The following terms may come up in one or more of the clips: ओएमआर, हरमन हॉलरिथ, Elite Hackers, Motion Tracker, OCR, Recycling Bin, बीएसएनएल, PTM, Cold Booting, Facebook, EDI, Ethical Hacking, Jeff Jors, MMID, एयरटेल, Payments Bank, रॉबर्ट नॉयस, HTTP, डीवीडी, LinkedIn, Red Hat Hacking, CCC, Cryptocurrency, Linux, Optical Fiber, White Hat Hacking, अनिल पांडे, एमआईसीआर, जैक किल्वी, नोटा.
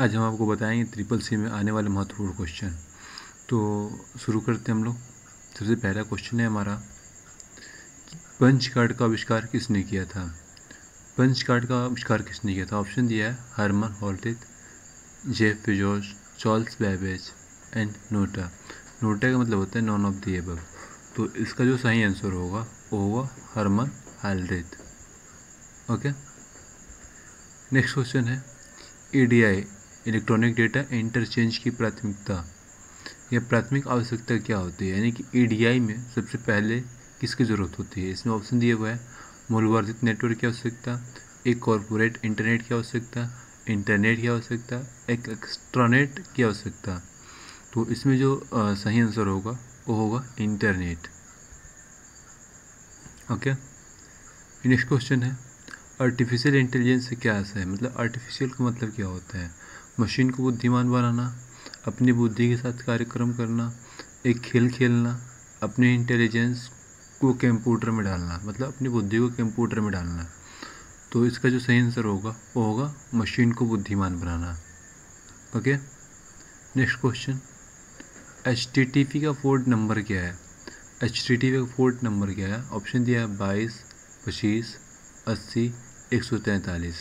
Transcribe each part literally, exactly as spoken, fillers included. आज हम आपको बताएंगे ट्रिपल सी में आने वाले महत्वपूर्ण क्वेश्चन। तो शुरू करते हैं हम लोग। सबसे पहला क्वेश्चन है हमारा, पंच कार्ड का आविष्कार किसने किया था? पंच कार्ड का आविष्कार किसने किया था? ऑप्शन दिया है हरमन हॉलरिथ, Jeff Jores, Charles Babbage and नोटा। नोटा का मतलब होता है नॉन ऑफ दी एबव। तो इसका जो सही आंसर होगा वो होगा हरमन हॉलरिथ। Okay, next question है ईडीआई, इलेक्ट्रॉनिक डेटा इंटरचेंज की प्राथमिकता या प्राथमिक आवश्यकता क्या होती है? यानी कि ईडीआई में सबसे पहले किसकी ज़रूरत होती है? इसमें ऑप्शन दिए हुए हैं मूलवर्धित नेटवर्क की आवश्यकता, एक कॉरपोरेट इंटरनेट की आवश्यकता, इंटरनेट की आवश्यकता, एक एक्स्ट्रानेट की आवश्यकता। तो इसमें जो आ, सही आंसर होगा वो होगा इंटरनेट। ओके, नेक्स्ट क्वेश्चन है आर्टिफिशियल इंटेलिजेंस से क्या आशा है? मतलब आर्टिफिशियल का मतलब क्या होता है? मशीन को बुद्धिमान बनाना, अपनी बुद्धि के साथ कार्यक्रम करना, एक खेल खेलना, अपने इंटेलिजेंस को कंप्यूटर में डालना, मतलब अपनी बुद्धि को कंप्यूटर में डालना। तो इसका जो सही आंसर होगा वो होगा मशीन को बुद्धिमान बनाना। Okay, next question, H T T P का फोर्ट नंबर क्या है? एच टी टी पी का फोर्ट नंबर क्या है? ऑप्शन दिया है बाईस, पच्चीस, अस्सी, एक सौ तैंतालीस।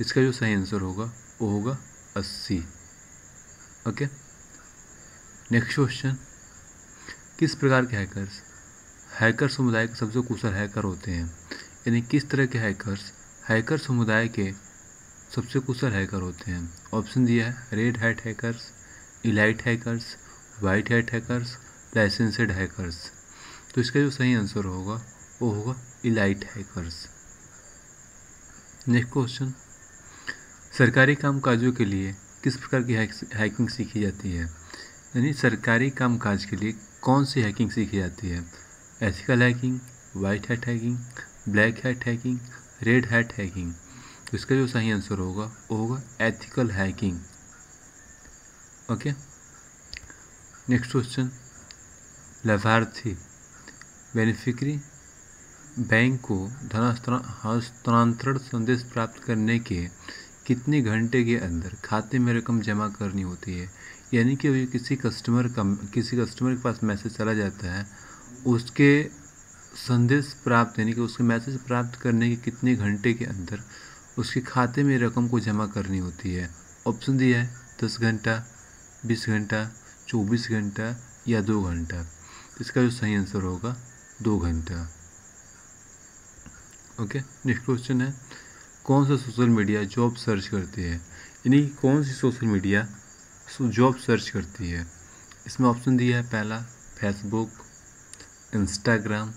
इसका जो सही आंसर होगा वो होगा अस्सी। ओके, नेक्स्ट क्वेश्चन, किस प्रकार के हैकर्स हैकर समुदाय के सबसे कुशल हैकर होते हैं? यानी किस तरह के हैकर्स हैकर समुदाय के सबसे कुशल हैकर होते हैं? ऑप्शन दिया है red hat hackers, elite hackers, white hat hackers, licensed hackers. तो इसका जो सही आंसर होगा वो होगा इलाइट हैकर्स। नेक्स्ट क्वेश्चन, सरकारी कामकाजों के लिए किस प्रकार की हैकिंग सीखी जाती है? यानी सरकारी कामकाज के लिए कौन सी हैकिंग सीखी जाती है? Ethical hacking, white hat hacking, black hat hacking, red hat hacking. तो इसका जो सही आंसर होगा वो होगा ethical hacking. Okay, next question, लाभार्थी बेनिफिशियरी बैंक को धन हस्तांतरण संदेश प्राप्त करने के कितने घंटे के अंदर खाते में रकम जमा करनी होती है? यानी कि किसी कस्टमर का किसी कस्टमर के पास मैसेज चला जाता है, उसके संदेश प्राप्त यानी कि उसके मैसेज प्राप्त करने के कितने घंटे के अंदर उसके खाते में रकम को जमा करनी होती है? ऑप्शन दिया है दस घंटा, बीस घंटा, चौबीस घंटा या दो घंटा। इसका जो सही आंसर होगा दो घंटा। ओके, नेक्स्ट क्वेश्चन है, कौन सा सोशल मीडिया जॉब सर्च करती है? यानी कौन सी सोशल मीडिया जॉब सर्च करती है? इसमें ऑप्शन दिया है पहला फेसबुक, इंस्टाग्राम,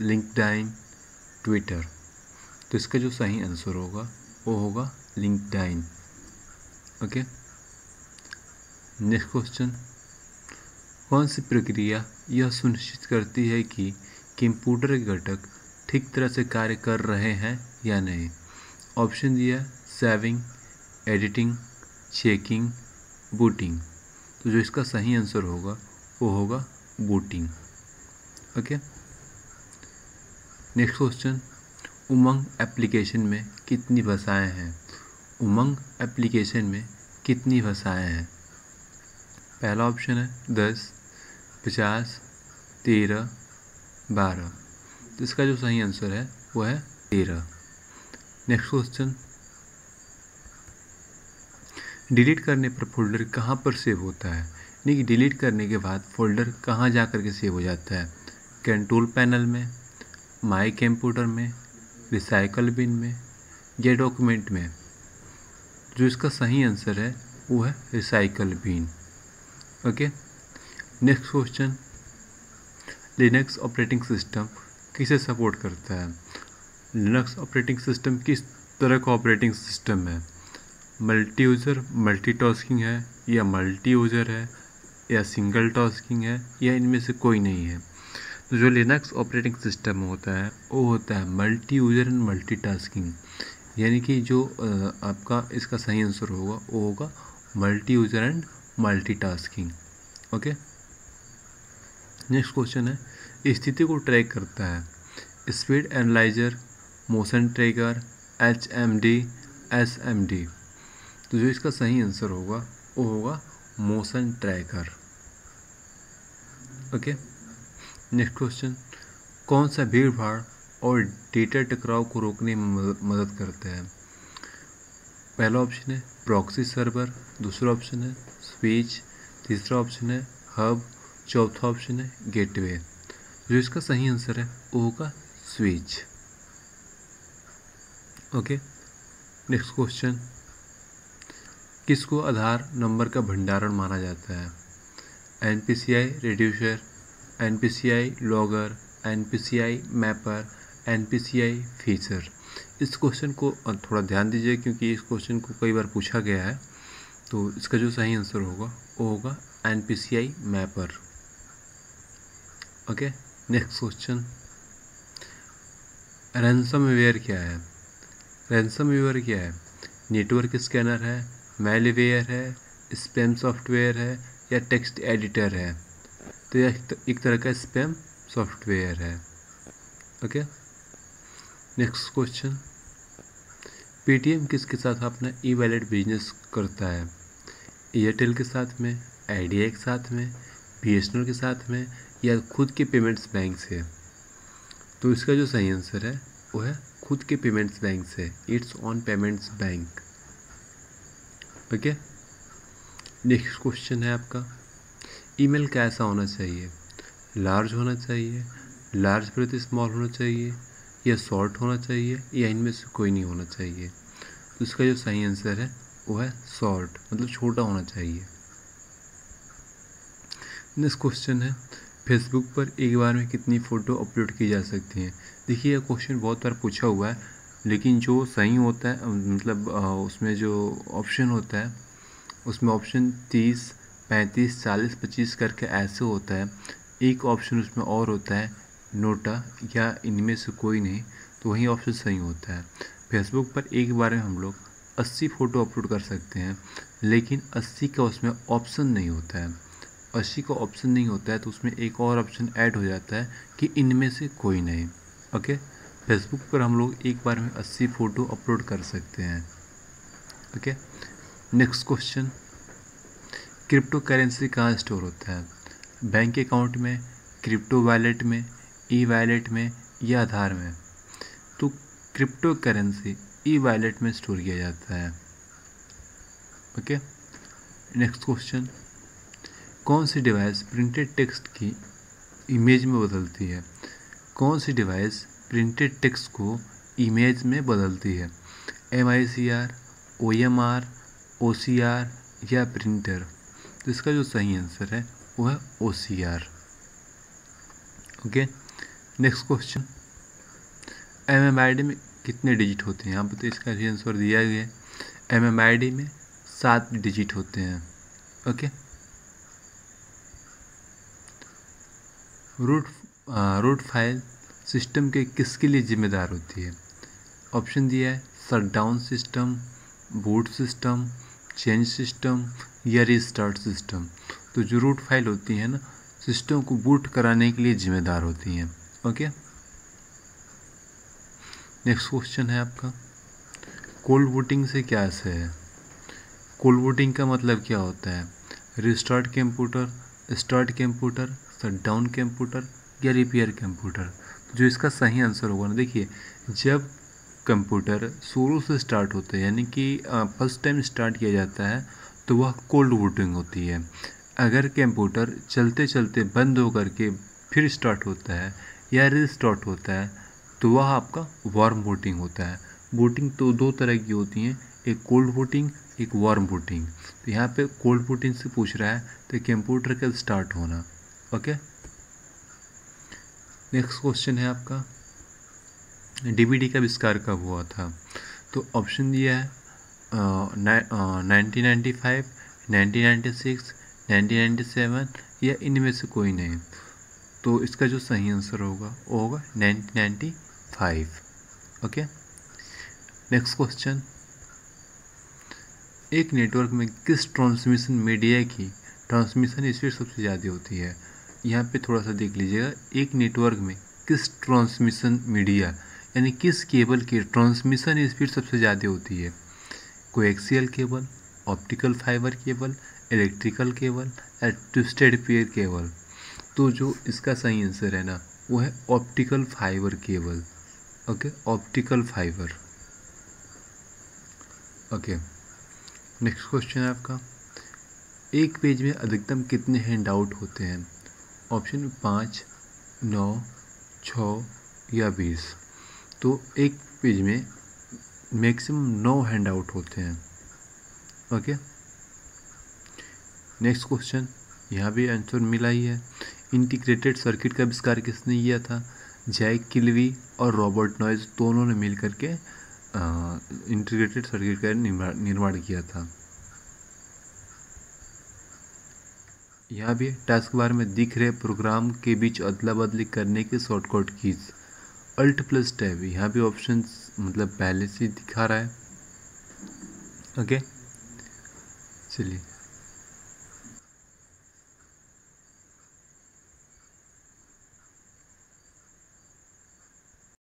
लिंक्डइन, ट्विटर। तो इसका जो सही आंसर होगा वो होगा लिंक्डइन। ओके, नेक्स्ट क्वेश्चन, कौन सी प्रक्रिया यह सुनिश्चित करती है कि कंप्यूटर के घटक ठीक तरह से कार्य कर रहे हैं या नहीं? ऑप्शन दिया सेविंग, एडिटिंग, चेकिंग, बूटिंग। तो जो इसका सही आंसर होगा वो होगा booting. Okay, next question, Umang application में कितनी भाषाएं हैं? उमंग एप्लीकेशन में कितनी भाषाएं हैं? पहला ऑप्शन है दस, पचास, तेरह, बारह। इसका जो सही आंसर है वो है तेरह। नेक्स्ट क्वेश्चन, डिलीट करने पर फोल्डर कहाँ पर सेव होता है? यानी कि डिलीट करने के बाद फोल्डर कहाँ जा कर के सेव हो जाता है? कंट्रोल पैनल में, माई कंप्यूटर में, रिसाइकल बिन में या डॉक्यूमेंट में। जो इसका सही आंसर है वो है recycle bin. Okay, next question, Linux operating system किसे सपोर्ट करता है? लिनक्स ऑपरेटिंग सिस्टम किस तरह का ऑपरेटिंग सिस्टम है? मल्टी यूज़र, मल्टीटास्किंग है या मल्टी यूज़र है या सिंगल टास्किंग है या इनमें से कोई नहीं है? तो जो लिनक्स ऑपरेटिंग सिस्टम होता है वो होता है मल्टी यूज़र एंड मल्टीटास्किंग। यानी कि जो आपका इसका सही आंसर होगा वो होगा multi user and multitasking. Okay, next question है, स्थिति को ट्रैक करता है speed analyser, motion tracker, H M D, S M D. तो जो इसका सही आंसर होगा वो होगा motion tracker. Okay, next question, कौन सा भीड़ भाड़ और डेटा टकराव को रोकने में मदद करते हैं? पहला ऑप्शन है प्रॉक्सी सर्वर, दूसरा ऑप्शन है स्विच, तीसरा ऑप्शन है हब, चौथा ऑप्शन है गेटवे। जो इसका सही आंसर है वो होगा स्विच। ओके, नेक्स्ट क्वेश्चन, किसको आधार नंबर का भंडारण माना जाता है? NPCI reducer, NPCI logger, NPCI mapper, NPCI feature. इस क्वेश्चन को थोड़ा ध्यान दीजिए क्योंकि इस क्वेश्चन को कई बार पूछा गया है। तो इसका जो सही आंसर होगा वो होगा NPCI mapper. Okay, next question, ransomware क्या है? रैंसमवेयर क्या है? नेटवर्क स्कैनर है, मैलवेयर है, स्पैम सॉफ्टवेयर है या टेक्स्ट एडिटर है? तो यह एक तरह का स्पैम सॉफ्टवेयर है। ओके, नेक्स्ट क्वेश्चन, पीटीएम किसके साथ अपना ई वैलेट बिजनेस करता है? एयरटेल के साथ में, आईडीआई के साथ में, बीएसएनएल के साथ में या खुद के पेमेंट्स बैंक से? तो इसका जो सही आंसर है वो है खुद के पेमेंट्स बैंक से, its own payments bank. Okay, next question है आपका, ईमेल कैसा होना चाहिए? लार्ज होना चाहिए, लार्ज प्रति स्मॉल होना चाहिए या शॉर्ट होना चाहिए या इनमें से कोई नहीं होना चाहिए? तो इसका जो सही आंसर है वो है शॉर्ट, मतलब छोटा होना चाहिए। नेक्स्ट क्वेश्चन है, फेसबुक पर एक बार में कितनी फ़ोटो अपलोड की जा सकती हैं? देखिए, यह क्वेश्चन बहुत बार पूछा हुआ है, लेकिन जो सही होता है, मतलब उसमें जो ऑप्शन होता है उसमें ऑप्शन तीस, पैंतीस, चालीस, पच्चीस करके ऐसे होता है। एक ऑप्शन उसमें और होता है नोटा या इनमें से कोई नहीं, तो वही ऑप्शन सही होता है। फेसबुक पर एक बार में हम लोग अस्सी फ़ोटो अपलोड कर सकते हैं, लेकिन अस्सी का उसमें ऑप्शन नहीं होता है। अस्सी का ऑप्शन नहीं होता है तो उसमें एक और ऑप्शन ऐड हो जाता है कि इनमें से कोई नहीं। ओके, फेसबुक पर हम लोग एक बार में अस्सी फ़ोटो अपलोड कर सकते हैं। Okay, next question, crypto currency कहाँ स्टोर होता है? बैंक अकाउंट में, क्रिप्टो वैलेट में, ई वैलेट में या आधार में? तो क्रिप्टो करेंसी ई वैलेट में स्टोर किया जाता है। ओके, नेक्स्ट क्वेश्चन, कौन सी डिवाइस प्रिंटेड टेक्स्ट की इमेज में बदलती है? कौन सी डिवाइस प्रिंटेड टेक्स्ट को इमेज में बदलती है? M I C R, O M R, O C R या प्रिंटर? तो इसका जो सही आंसर है वो है O C R. Okay, next question, M M I D में कितने डिजिट होते हैं? यहाँ पर तो इसका सही आंसर दिया गया है, एम एम आई डी में सात डिजिट होते हैं। Okay, root root file system के किसके लिए जिम्मेदार होती है? ऑप्शन दिया है shutdown system, boot system, change system या रिस्टार्ट सिस्टम। तो जो रूट फाइल होती है ना, सिस्टम को बूट कराने के लिए जिम्मेदार होती हैं। ओके, नेक्स्ट क्वेश्चन है आपका, कोल्ड बूटिंग से क्या ऐसे है? कोल्ड बूटिंग का मतलब क्या होता है? Restart computer, start computer, shutdown computer या रिपेयर कंप्यूटर? जो इसका सही आंसर होगा ना, देखिए, जब कंप्यूटर शुरू से स्टार्ट होता है, यानी कि फर्स्ट टाइम स्टार्ट किया जाता है, तो वह कोल्ड बूटिंग होती है। अगर कंप्यूटर चलते चलते बंद होकर के फिर स्टार्ट होता है या रिस्टार्ट होता है, तो वह आपका वार्म बूटिंग होता है। बूटिंग तो दो तरह की होती हैं, एक कोल्ड बूटिंग, एक वार्म बूटिंग। तो यहाँ पे कोल्ड बूटिंग से पूछ रहा है तो कंप्यूटर का स्टार्ट होना। ओके, नेक्स्ट क्वेश्चन है आपका, डीवीडी का आविष्कार कब हुआ था? तो ऑप्शन दिया है nineteen ninety five, nineteen ninety six, nineteen ninety seven या इनमें से कोई नहीं? तो इसका जो सही आंसर होगा वो होगा nineteen ninety five. Okay, next question, एक नेटवर्क में किस ट्रांसमिशन मीडिया की ट्रांसमिशन स्पीड सबसे ज़्यादा होती है? यहाँ पे थोड़ा सा देख लीजिएगा, एक नेटवर्क में किस ट्रांसमिशन मीडिया यानी किस केबल की के ट्रांसमिशन स्पीड सबसे ज़्यादा होती है? Coaxial cable, optical fibre cable, electrical cable and twisted pair cable. तो जो इसका सही आंसर है ना वो है optical fibre cable. Okay, optical fibre. Okay, next question है आपका, एक पेज में अधिकतम कितने हैंडआउट होते हैं? ऑप्शन पाँच, नौ, छः या बीस। तो एक पेज में मैक्सिमम नौ हैंडआउट होते हैं। ओके, नेक्स्ट क्वेश्चन, यहाँ भी आंसर मिला ही है। इंटीग्रेटेड सर्किट का आविष्कार किसने किया था? जैक किल्वी और रॉबर्ट नॉयस दोनों ने मिल करके इंटीग्रेटेड सर्किट का निर्माण किया था। यहाँ भी टास्क बार में दिख रहे प्रोग्राम के बीच अदला बदली करने के shortcut keys, alt plus tab. यहाँ भी ऑप्शन मतलब पहले से दिखा रहा है। ओके, चलिए